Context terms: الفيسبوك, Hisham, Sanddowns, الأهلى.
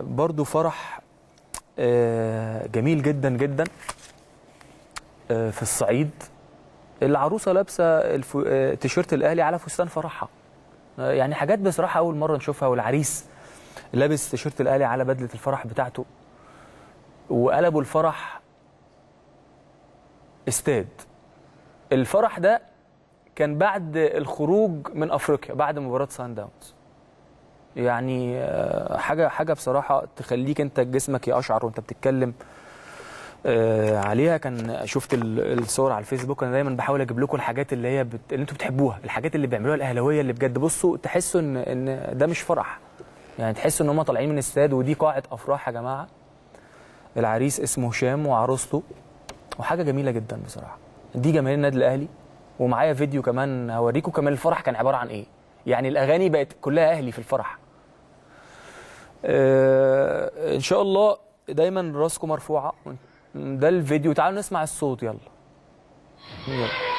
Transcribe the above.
برضو فرح جميل جدا جدا في الصعيد. العروسه لابسه تيشيرت الاهلي على فستان فرحها، يعني حاجات بصراحه اول مره نشوفها. والعريس لابس تيشيرت الاهلي على بدله الفرح بتاعته، وقلبوا الفرح استاد. الفرح ده كان بعد الخروج من افريقيا بعد مباراه سانداونز، يعني حاجه بصراحه تخليك انت جسمك يقشعر وانت بتتكلم عليها. كان شفت الصور على الفيسبوك. انا دايما بحاول اجيب لكم الحاجات اللي انتم بتحبوها، الحاجات اللي بيعملوها الاهلاويه اللي بجد. بصوا تحسوا ان ده مش فرح، يعني تحسوا ان هم طالعين من الاستاد ودي قاعه افراح يا جماعه. العريس اسمه هشام وعروسته، وحاجه جميله جدا بصراحه. دي جماهير النادي الاهلي، ومعايا فيديو كمان هوريكم كمان الفرح كان عباره عن ايه. يعني الاغاني بقت كلها اهلي في الفرح. ان شاء الله دايما راسكم مرفوعه. ده الفيديو، تعالوا نسمع الصوت. يلا